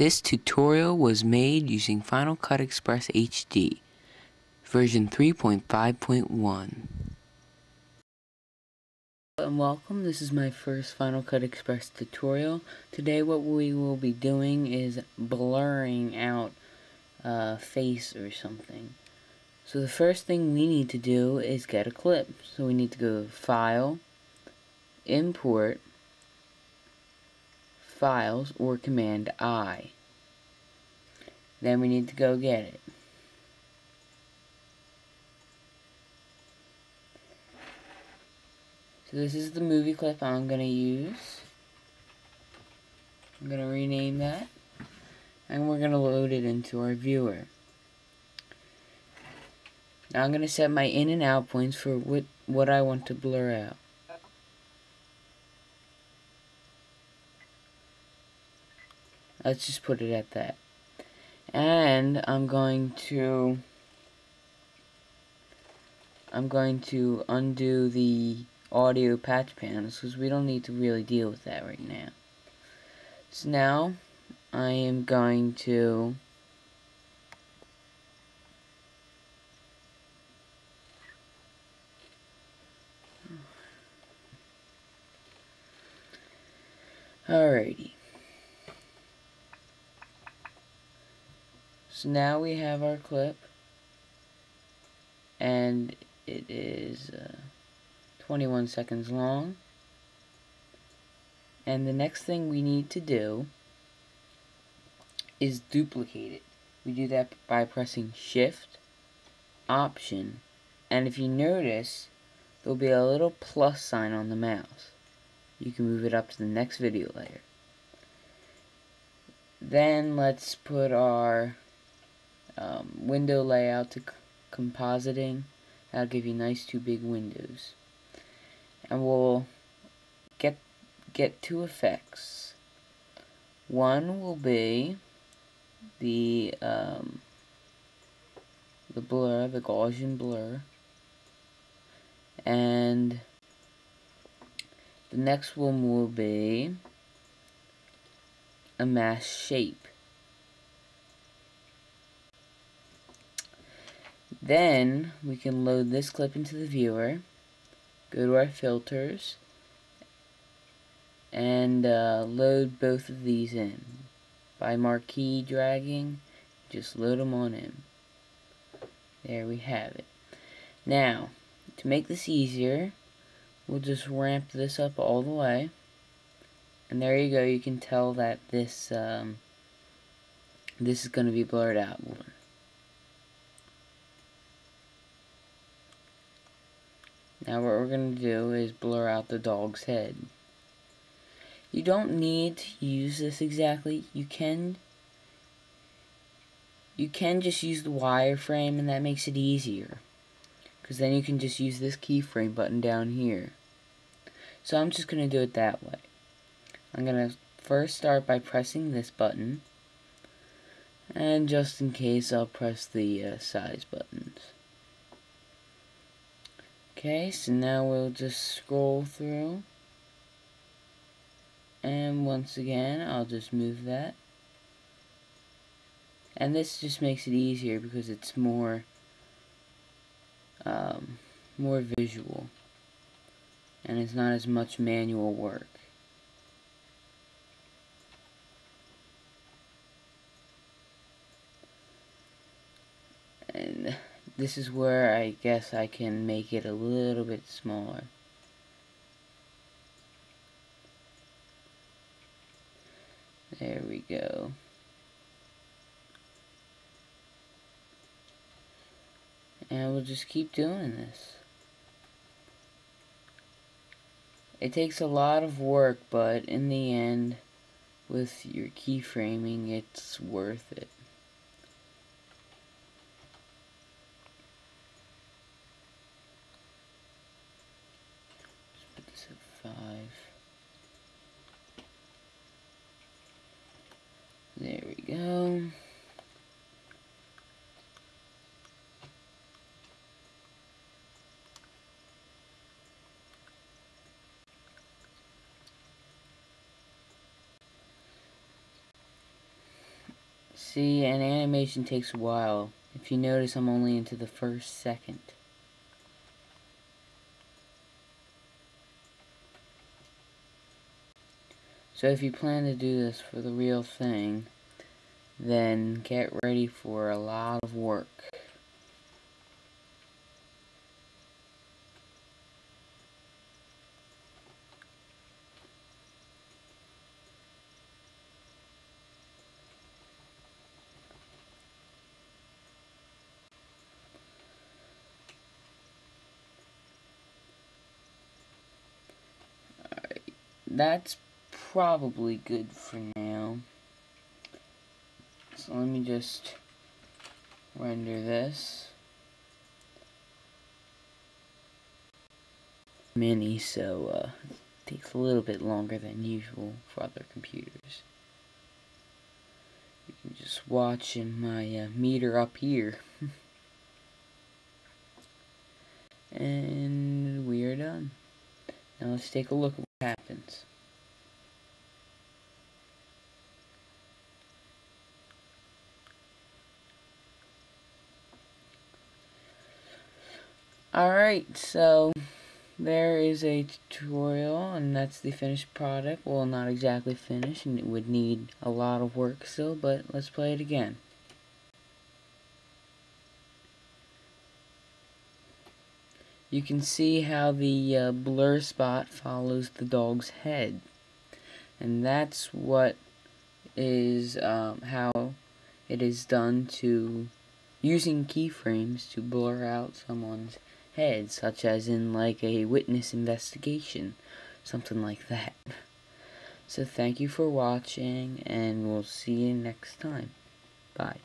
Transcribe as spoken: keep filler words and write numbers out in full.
This tutorial was made using Final Cut Express H D, version three point five point one. And welcome, this is my first Final Cut Express tutorial. Today what we will be doing is blurring out a face or something. So the first thing we need to do is get a clip. So we need to go File, Import, Files, or Command I. Then we need to go get it. So this is the movie clip I'm going to use. I'm going to rename that, and we're going to load it into our viewer. Now I'm going to set my in and out points for what, what I want to blur out. Let's just put it at that. And I'm going to I'm going to undo the audio patch panels because we don't need to really deal with that right now. So now I am going to Alrighty. So now we have our clip, and it is uh, twenty-one seconds long. And the next thing we need to do is duplicate it. We do that by pressing Shift, Option, and if you notice, there'll be a little plus sign on the mouse. You can move it up to the next video layer. Then let's put our Um, window layout to compositing. That'll give you nice two big windows. And we'll get get two effects. One will be the um, the blur, the Gaussian blur, and the next one will be a mask shape. Then we can load this clip into the viewer, go to our filters, and uh, load both of these in. By marquee dragging, just load them on in. There we have it. Now, to make this easier, we'll just ramp this up all the way. And there you go, you can tell that this, um, this is going to be blurred out more. Now what we're going to do is blur out the dog's head. You don't need to use this exactly. You can you can just use the wireframe, and that makes it easier, because then you can just use this keyframe button down here. So I'm just going to do it that way. I'm going to first start by pressing this button, and just in case I'll press the uh, size buttons. Okay, so now we'll just scroll through, and once again I'll just move that, and this just makes it easier because it's more um, more visual, and it's not as much manual work. And this is where I guess I can make it a little bit smaller. There we go. And we'll just keep doing this. It takes a lot of work, but in the end, with your keyframing, it's worth it. Five. There we go. See, an animation takes a while. If you notice, I'm only into the first second. So if you plan to do this for the real thing, then get ready for a lot of work. That's probably good for now. So let me just render this. Mini, so uh, it takes a little bit longer than usual for other computers. You can just watch in my uh, meter up here. And we are done. Now let's take a look at what happens. Alright, so there is a tutorial, and that's the finished product. Well, not exactly finished, and it would need a lot of work still, but let's play it again. You can see how the uh, blur spot follows the dog's head, and that's what is um, how it is done to using keyframes to blur out someone's head, such as in like a witness investigation, something like that. So thank you for watching, and we'll see you next time. Bye.